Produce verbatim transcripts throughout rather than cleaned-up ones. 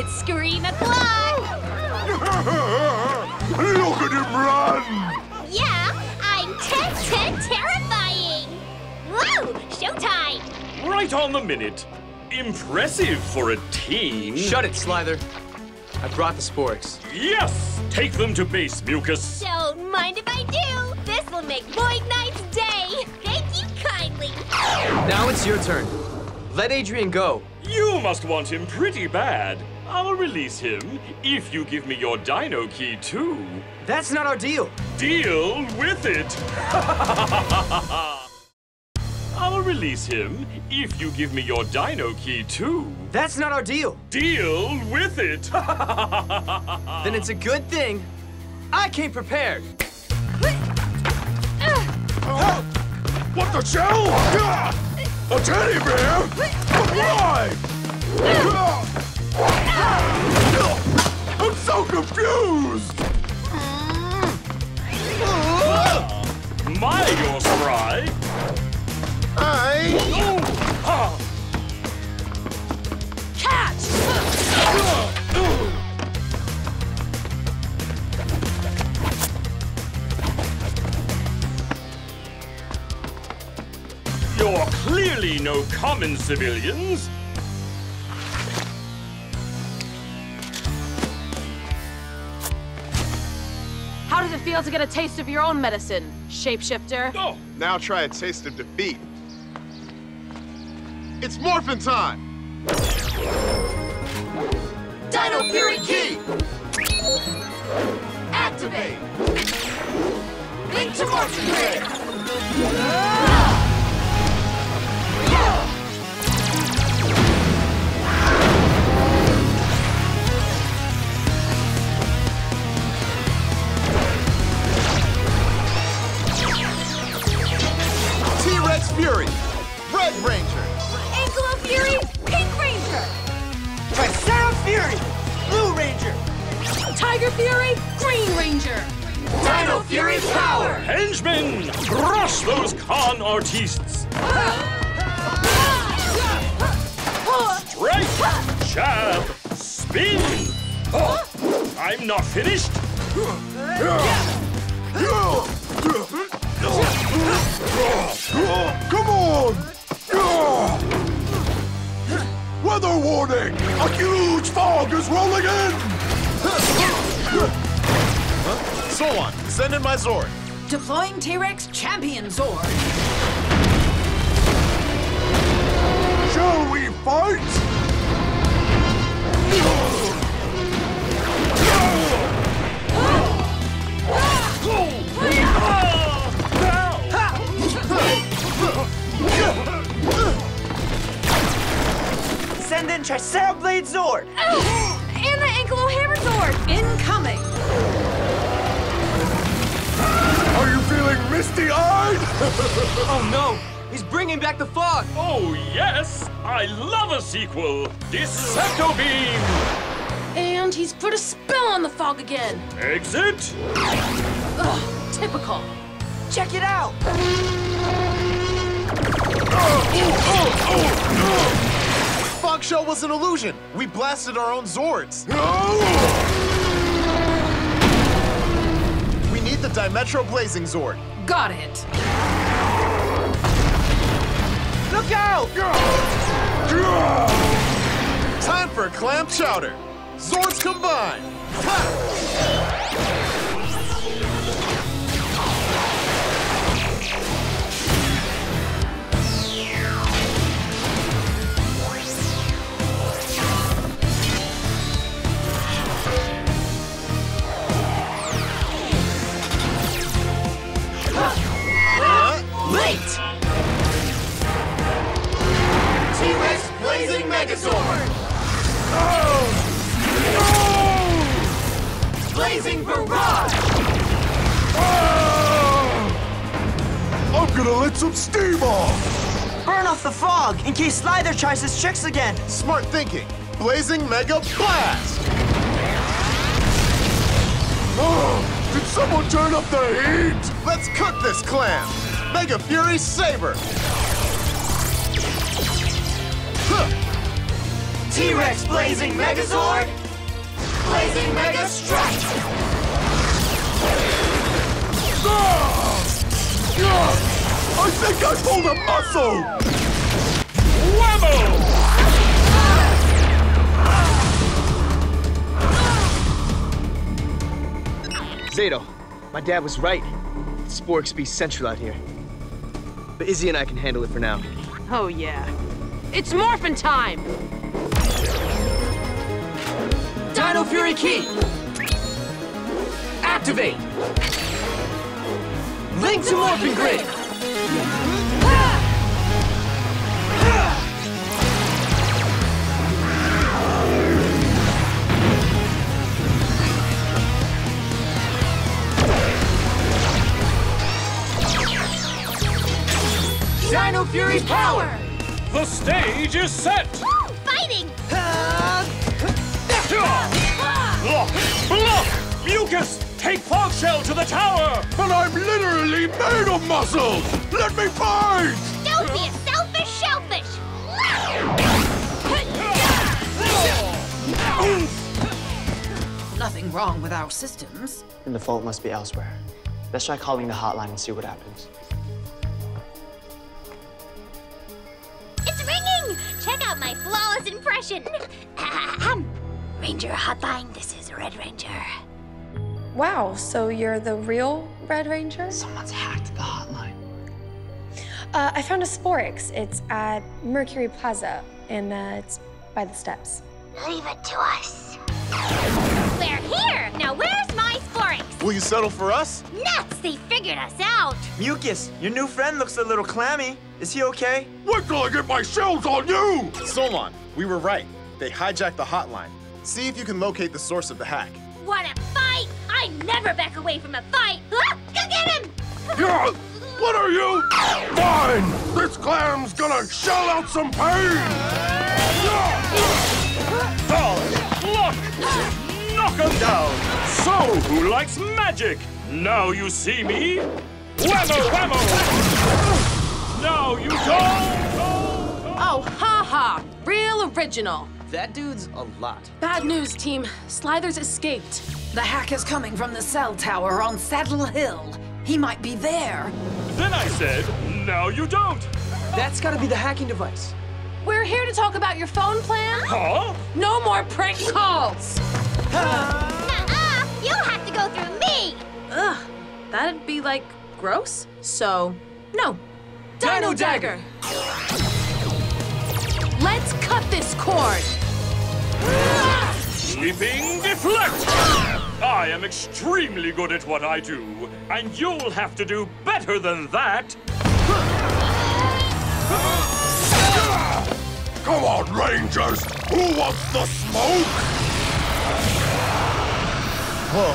It's Scream o'clock! Look at him run! Yeah, I'm ten ten terrifying! Woo! Showtime! Right on the minute. Impressive for a teen. Shut it, Slyther. I brought the Sporix. Yes! Take them to base, Mucus. Don't mind if I do. This'll make Void Knight's day. Thank you kindly. Now it's your turn. Let Adrian go. You must want him pretty bad. I'll release him if you give me your Dino Key, too. That's not our deal. Deal with it. I'll release him if you give me your Dino Key, too. That's not our deal. Deal with it. Then it's a good thing I came prepared. Oh. What the shell? A teddy bear? Why? I'm so confused! My, you're spry! I... Catch! You're clearly no common civilians. How does it feel to get a taste of your own medicine, shapeshifter? Oh. Now try a taste of defeat. It's morphin' time! Dino Fury Key! Activate! Into Morphin Grid! Ah! Yeah! T-Rex Fury, Red Ranger. Ankylo Fury, Pink Ranger. Triceratops Fury, Blue Ranger. Tiger Fury, Green Ranger. Dino Fury Power. Henchmen, crush those con artists. Strike, jab, spin. Oh, I'm not finished. Come on! Weather warning! A huge fog is rolling in! Huh? So on, send in my Zord. Deploying T-Rex Champion Zord. Shall we fight? Send in Triceratops Blade Zord! Oh, and the Ankylohammer Zord! Incoming! Are you feeling misty-eyed? Oh no! He's bringing back the fog! Oh yes! I love a sequel! Decepto Beam! And he's put a spell on the fog again! Exit! Ugh, typical. Check it out! Fog show was an illusion. We blasted our own Zords. We need the Dimetro Blazing Zord. Got it. Look out! Time for Clam Chowder. Zords combined. Ha! Late! T-Rex Blazing Megazord! Oh! No! Blazing Barrage! Oh! I'm gonna let some steam off! Burn off the fog in case Slyther tries his tricks again! Smart thinking! Blazing Mega Blast! Oh! Did someone turn up the heat? Let's cook this clam! Mega Fury Saber! Huh. T Rex Blazing Megazord, Blazing Megastrike! Ah! Ah! I think I pulled a muscle! Whammo! Zeto, my dad was right. Sporix be central out here. But Izzy and I can handle it for now. Oh, yeah. It's morphin' time! Dino Fury Key! Activate! Link to Morphin Grid! Dino Fury power! The stage is set! Woo! Fighting! Uh, block! Block! Mucus! Take Fog Shell to the tower! But I'm literally made of muscles! Let me fight! Don't be a selfish shellfish! Nothing wrong with our systems. Then the fault must be elsewhere. Let's try calling the hotline and see what happens. Check out my flawless impression. Ahem. Ranger Hotline, this is Red Ranger. Wow, so you're the real Red Ranger? Someone's hacked the hotline. Uh, I found a Sporix. It's at Mercury Plaza, and uh, it's by the steps. Leave it to us. We're here! Now where's my Sporix? Will you settle for us? Nuts! They figured us out! Mucus, your new friend looks a little clammy. Is he okay? Wait till I get my shells on you! Solon, we were right. They hijacked the hotline. See if you can locate the source of the hack. What a fight! I never back away from a fight! Ah, go get him! Yeah, what are you? Fine! This clam's gonna shell out some pain! Oh, look! Knock him down! So, who likes magic? Now you see me? Whammo, whammo! No, you don't! Oh, ha-ha! Real original. That dude's a lot. Bad news, team. Slyther's escaped. The hack is coming from the cell tower on Saddle Hill. He might be there. Then I said, no, you don't! That's gotta be the hacking device. We're here to talk about your phone plan. Huh? No more prank calls! Nuh-uh! You'll have to go through me! Ugh, that'd be, like, gross. So, no. Dino Dagger! Let's cut this cord! Sleeping Deflector! I am extremely good at what I do, and you'll have to do better than that! Come on, Rangers! Who wants the smoke? Whoa.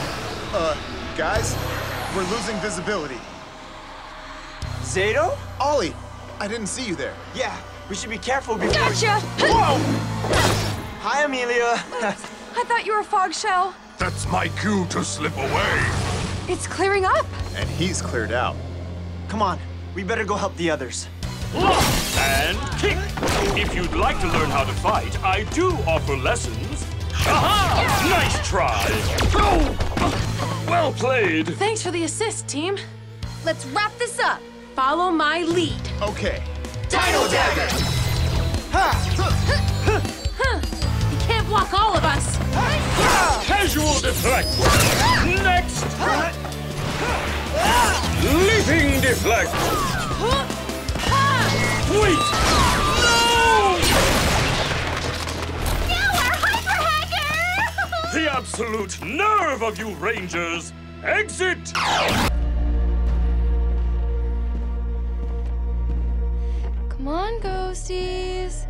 Uh, guys, we're losing visibility. Zeto? Ollie, I didn't see you there. Yeah, we should be careful before. Gotcha! We... Whoa! Hi, Amelia. I thought you were Fog Shell. That's my cue to slip away. It's clearing up. And he's cleared out. Come on, we better go help the others. Lock and kick. If you'd like to learn how to fight, I do offer lessons. Aha! Nice try. Oh! Well played. Thanks for the assist, team. Let's wrap this up. Follow my lead. Okay. Dino Dagger! Ha! Huh. Huh. You can't block all of us. Ha. Casual deflect. Ha. Next. Ha. Leaping deflect. Ha. Ha. Wait. No! Now our hyper hacker! The absolute nerve of you Rangers. Exit. Come on, ghosties.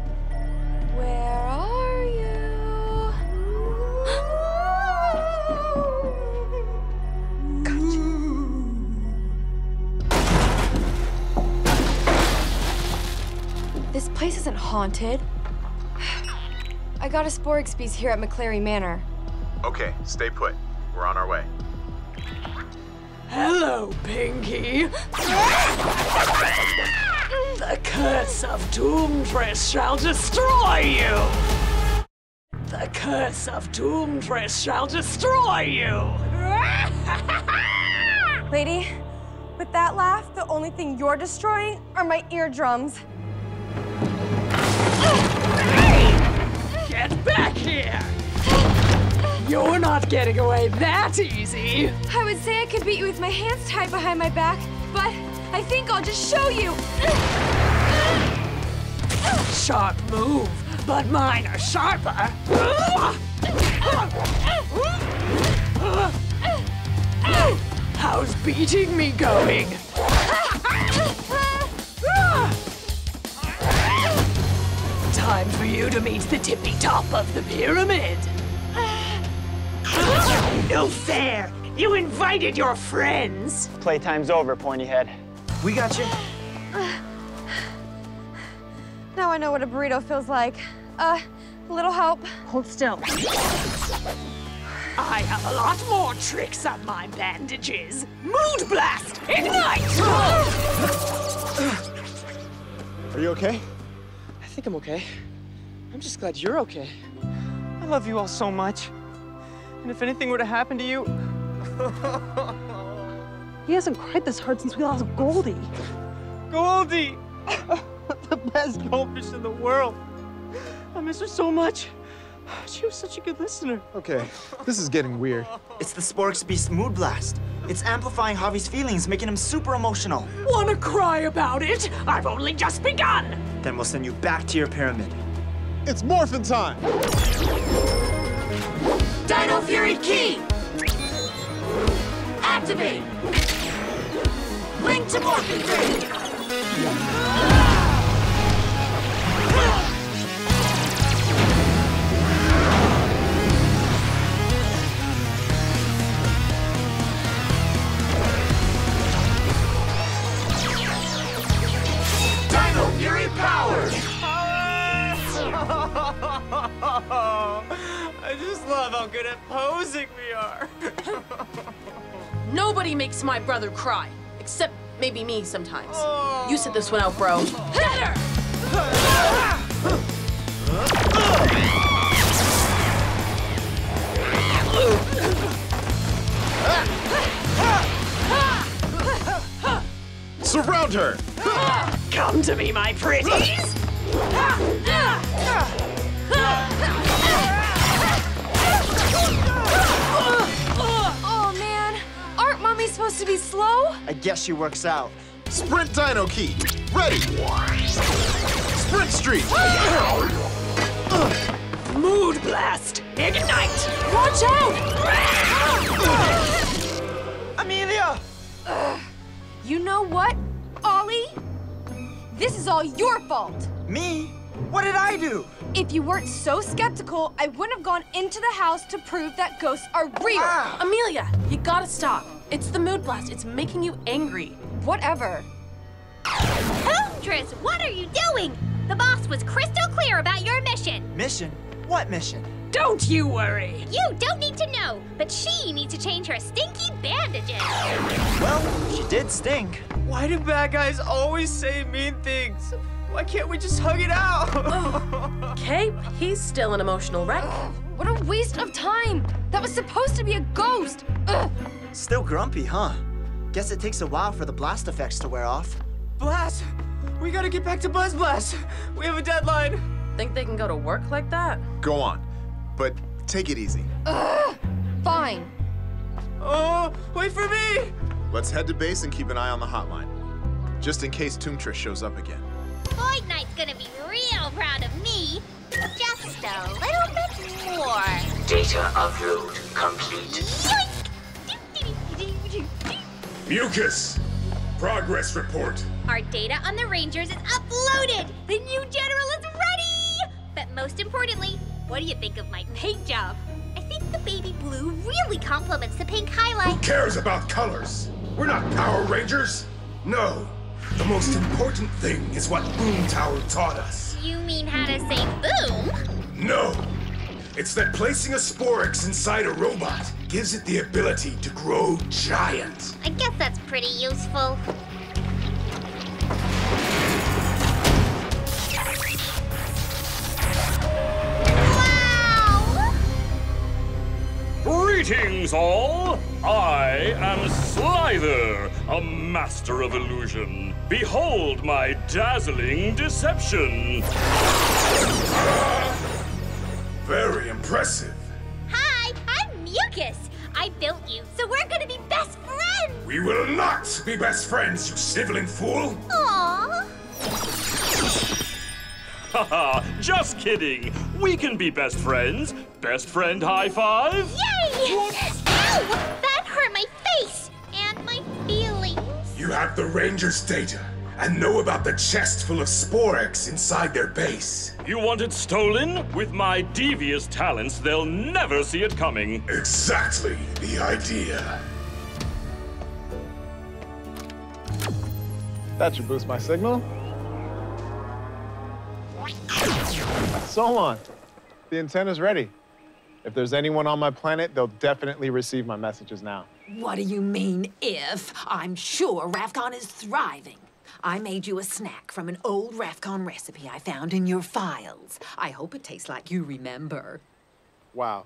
Where are you? Gotcha. This place isn't haunted. I got a Sporix Beast here at McClary Manor. Okay, stay put. We're on our way. Hello, Pinky. The curse of Doomdress shall destroy you! curse of Doomdress shall destroy you! Lady, with that laugh, the only thing you're destroying are my eardrums. Get back here! You're not getting away that easy! I would say I could beat you with my hands tied behind my back, but I think I'll just show you! Sharp move, but mine are sharper! How's beating me going? Time for you to meet the tippy top of the pyramid. No fair! You invited your friends! Playtime's over, pointy head. We got you. Now I know what a burrito feels like. Uh, a little help. Hold still. I have a lot more tricks up my bandages. Mood Blast! Ignite! Are you okay? I think I'm okay. I'm just glad you're okay. I love you all so much. And if anything were to happen to you... He hasn't cried this hard since we lost Goldie. Goldie! The best goldfish in the world. I miss her so much. She was such a good listener. Okay, this is getting weird. It's the Sporix Beast Mood Blast. It's amplifying Javi's feelings, making him super emotional. Wanna cry about it? I've only just begun! Then we'll send you back to your pyramid. It's morphin' time! Dino Fury Key! Activate! Link to Morphin Grid! Dino Fury Power! I just love how good at posing we are. Nobody makes my brother cry, except maybe me sometimes. Oh. You said this one out, bro. Better! Surround her! Come to me, my pretties! Oh, man. Aren't Mommy supposed to be slow? I guess she works out. Sprint Dino Key. Ready. Sprint Street. Mood Blast. Ignite. Watch out. Amelia. Uh, you know what, Ollie? This is all your fault. Me? What did I do? If you weren't so skeptical, I wouldn't have gone into the house to prove that ghosts are real. Ah. Amelia, you gotta stop. It's the Mood Blast. It's making you angry. Whatever. Houndress, what are you doing? The boss was crystal clear about your mission. Mission? What mission? Don't you worry. You don't need to know, but she needs to change her stinky bandages. Well, she did stink. Why do bad guys always say mean things? Why can't we just hug it out? Oh. Cape, he's still an emotional wreck. What a waste of time! That was supposed to be a ghost! Ugh. Still grumpy, huh? Guess it takes a while for the blast effects to wear off. Blast! We gotta get back to Buzz Blast! We have a deadline! Think they can go to work like that? Go on, but take it easy. Ugh. Fine. Oh, wait for me! Let's head to base and keep an eye on the hotline. Just in case Doomdress shows up again. Void Knight's gonna be real proud of me. Just a little bit more. Data upload complete. Mucus! Progress report. Our data on the Rangers is uploaded. The new general is ready. But most importantly, what do you think of my paint job? I think the baby blue really complements the pink highlight. Who cares about colors? We're not Power Rangers. No. The most important thing is what Boom Tower taught us. You mean how to say boom? No. It's that placing a Sporix inside a robot gives it the ability to grow giant. I guess that's pretty useful. Wow! Greetings, all! I am Slyther, a master of illusion. Behold my dazzling deception! Very impressive. Hi, I'm Mucus. I built you, so we're gonna be best friends! We will not be best friends, you sniveling fool! Aww. Haha, just kidding. We can be best friends. Best friend high five? Yay! Ow! That hurt my face and my feelings. You have the Rangers' data and know about the chest full of Sporix inside their base. You want it stolen? With my devious talents, they'll never see it coming. Exactly the idea. That should boost my signal. Solon, the antenna's ready. If there's anyone on my planet, they'll definitely receive my messages now. What do you mean, if? I'm sure Rafcon is thriving. I made you a snack from an old Rafcon recipe I found in your files. I hope it tastes like you remember. Wow,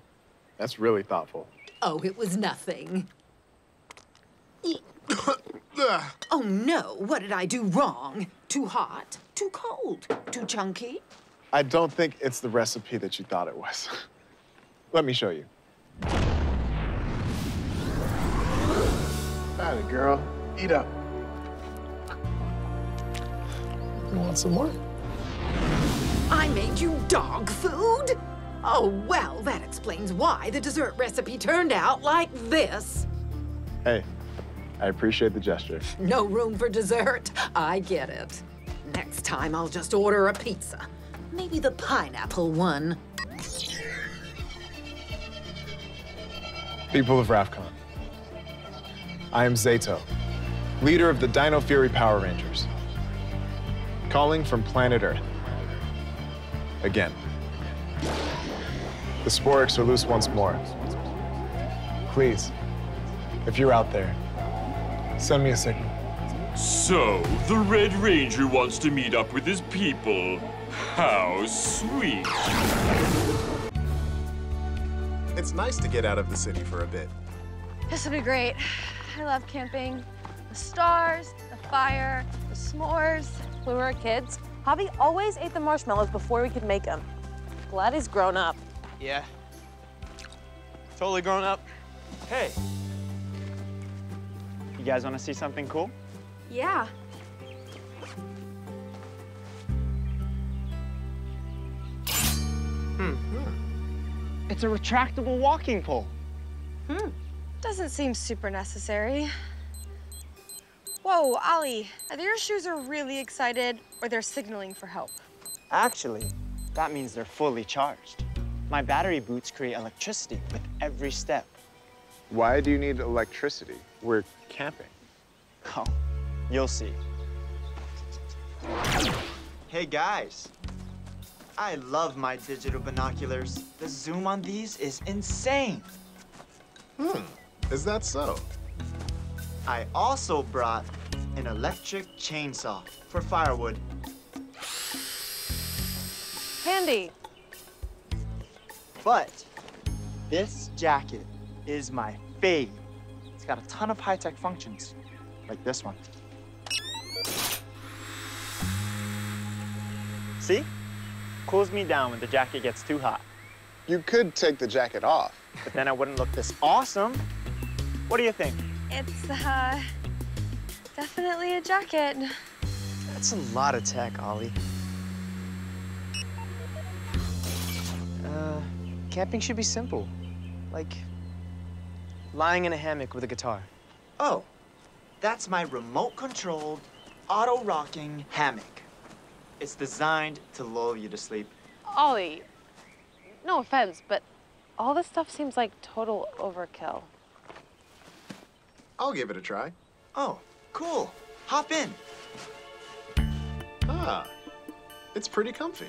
that's really thoughtful. Oh, it was nothing. Oh no, what did I do wrong? Too hot? Too cold? Too chunky? I don't think it's the recipe that you thought it was. Let me show you. Atta girl, eat up. You want some more? I made you dog food? Oh, well, that explains why the dessert recipe turned out like this. Hey, I appreciate the gesture. No room for dessert. I get it. Next time, I'll just order a pizza. Maybe the pineapple one. People of Rafcon, I am Zeto, leader of the Dino Fury Power Rangers, calling from planet Earth. Again. The Sporix are loose once more. Please, if you're out there, send me a signal. So, the Red Ranger wants to meet up with his people. How sweet. It's nice to get out of the city for a bit. This will be great. I love camping. The stars, the fire, the s'mores. When we were kids, Javi always ate the marshmallows before we could make them. Glad he's grown up. Yeah. Totally grown up. Hey. You guys want to see something cool? Yeah. Hmm. hmm. It's a retractable walking pole. Hmm. Doesn't seem super necessary. Whoa, Ollie, either your shoes are really excited or they're signaling for help. Actually, that means they're fully charged. My battery boots create electricity with every step. Why do you need electricity? We're camping. Oh. You'll see. Hey guys, I love my digital binoculars. The zoom on these is insane. Hmm, is that so? I also brought an electric chainsaw for firewood. Handy. But this jacket is my fave. It's got a ton of high-tech functions, like this one. See? Cools me down when the jacket gets too hot. You could take the jacket off. But then I wouldn't look this awesome. What do you think? It's, uh, definitely a jacket. That's a lot of tech, Ollie. Uh, camping should be simple. Like, lying in a hammock with a guitar. Oh, that's my remote-controlled, auto-rocking hammock. It's designed to lull you to sleep. Ollie, no offense, but all this stuff seems like total overkill. I'll give it a try. Oh, cool. Hop in. Ah, it's pretty comfy.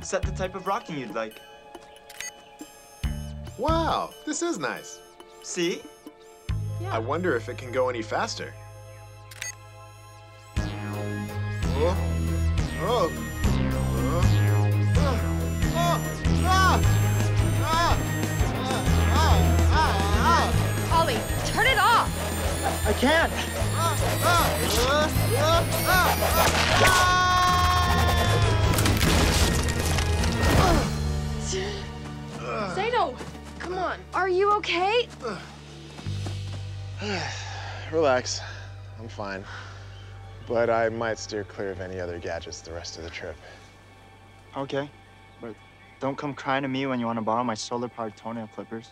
Set the type of rocking you'd like. Wow, this is nice. See? Yeah. I wonder if it can go any faster. Whoa. Oh. Uh. Uh. Uh. Uh. Uh. Uh. Uh. I can't. Zeto, come on. Are you okay? Relax. I'm fine. But I might steer clear of any other gadgets the rest of the trip. Okay. But don't come crying to me when you want to borrow my solar-powered toenail clippers.